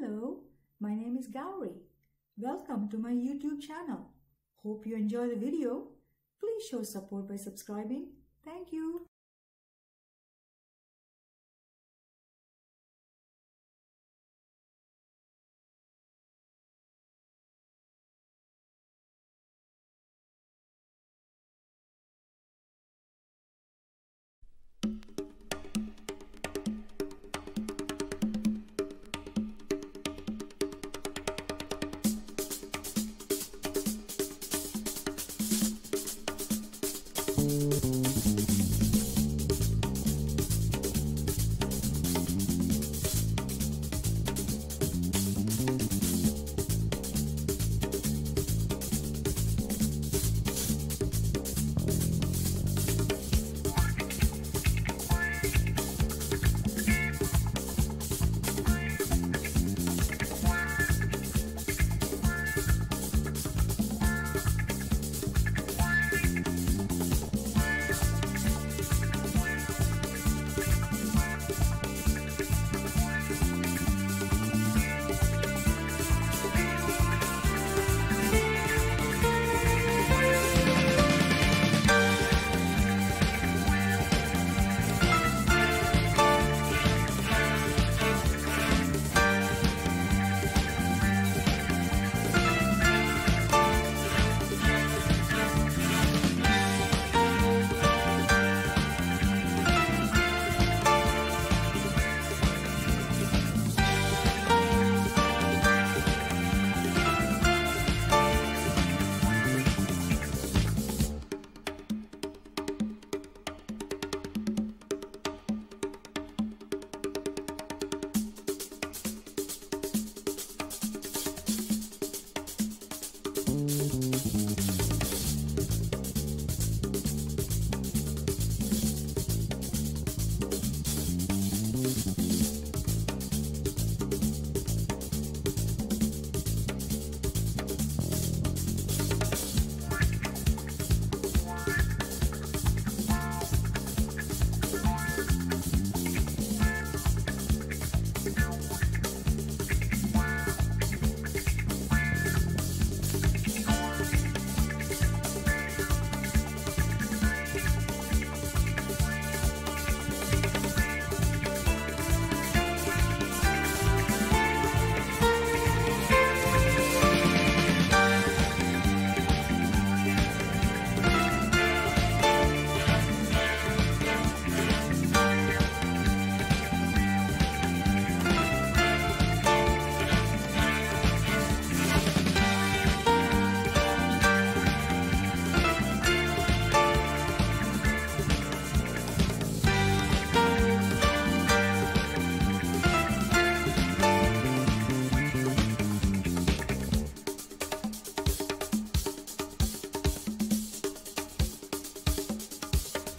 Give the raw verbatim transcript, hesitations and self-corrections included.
Hello, my name is Gowri. Welcome to my YouTube channel. Hope you enjoy the video. Please show support by subscribing. Thank you.